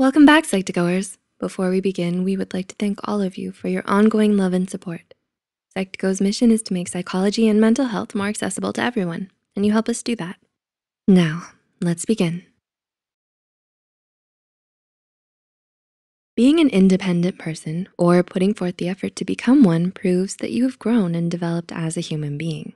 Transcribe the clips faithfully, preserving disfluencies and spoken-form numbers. Welcome back, Psych to Goers. Before we begin, we would like to thank all of you for your ongoing love and support. Psych to Go's mission is to make psychology and mental health more accessible to everyone, and you help us do that. Now, let's begin. Being an independent person or putting forth the effort to become one proves that you have grown and developed as a human being.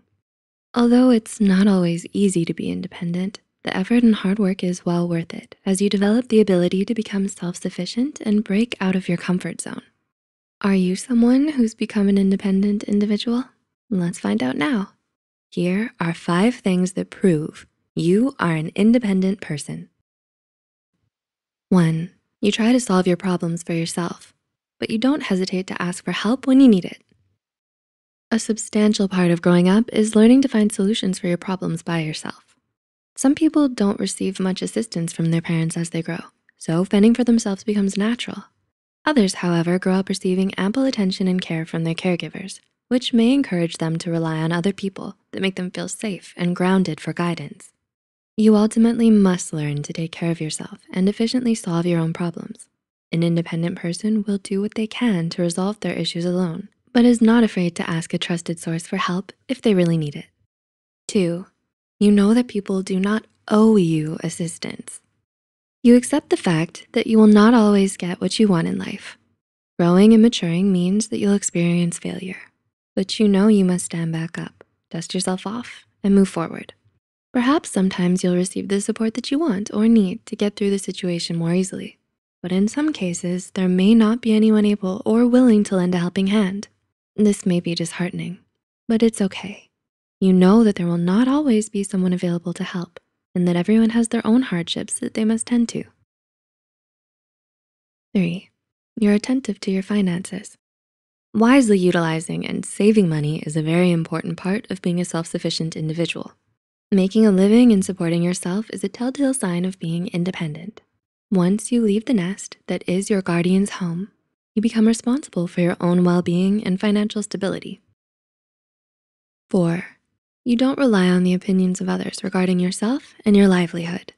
Although it's not always easy to be independent, the effort and hard work is well worth it as you develop the ability to become self-sufficient and break out of your comfort zone. Are you someone who's become an independent individual? Let's find out now. Here are five things that prove you are an independent person. One, you try to solve your problems for yourself, but you don't hesitate to ask for help when you need it. A substantial part of growing up is learning to find solutions for your problems by yourself. Some people don't receive much assistance from their parents as they grow, so fending for themselves becomes natural. Others, however, grow up receiving ample attention and care from their caregivers, which may encourage them to rely on other people that make them feel safe and grounded for guidance. You ultimately must learn to take care of yourself and efficiently solve your own problems. An independent person will do what they can to resolve their issues alone, but is not afraid to ask a trusted source for help if they really need it. Two, you know that people do not owe you assistance. You accept the fact that you will not always get what you want in life. Growing and maturing means that you'll experience failure, but you know you must stand back up, dust yourself off, and move forward. Perhaps sometimes you'll receive the support that you want or need to get through the situation more easily, but in some cases, there may not be anyone able or willing to lend a helping hand. This may be disheartening, but it's okay. You know that there will not always be someone available to help and that everyone has their own hardships that they must tend to. Three, you're attentive to your finances. Wisely utilizing and saving money is a very important part of being a self-sufficient individual. Making a living and supporting yourself is a telltale sign of being independent. Once you leave the nest that is your guardian's home, you become responsible for your own well-being and financial stability. Four, you don't rely on the opinions of others regarding yourself and your livelihood.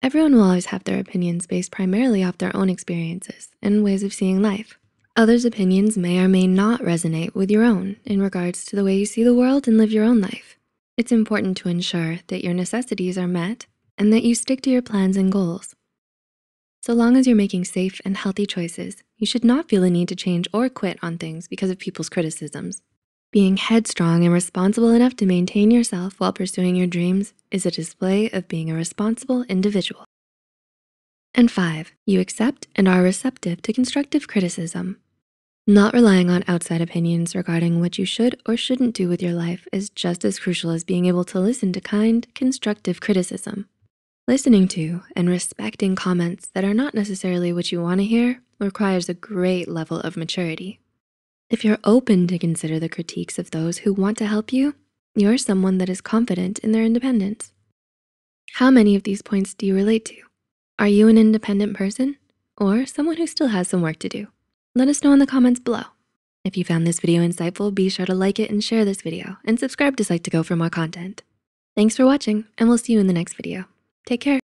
Everyone will always have their opinions based primarily off their own experiences and ways of seeing life. Others' opinions may or may not resonate with your own in regards to the way you see the world and live your own life. It's important to ensure that your necessities are met and that you stick to your plans and goals. So long as you're making safe and healthy choices, you should not feel a need to change or quit on things because of people's criticisms. Being headstrong and responsible enough to maintain yourself while pursuing your dreams is a display of being a responsible individual. And five, you accept and are receptive to constructive criticism. Not relying on outside opinions regarding what you should or shouldn't do with your life is just as crucial as being able to listen to kind, constructive criticism. Listening to and respecting comments that are not necessarily what you want to hear requires a great level of maturity. If you're open to consider the critiques of those who want to help you, you're someone that is confident in their independence. How many of these points do you relate to? Are you an independent person or someone who still has some work to do? Let us know in the comments below. If you found this video insightful, be sure to like it and share this video and subscribe to Psych to Go for more content. Thanks for watching and we'll see you in the next video. Take care.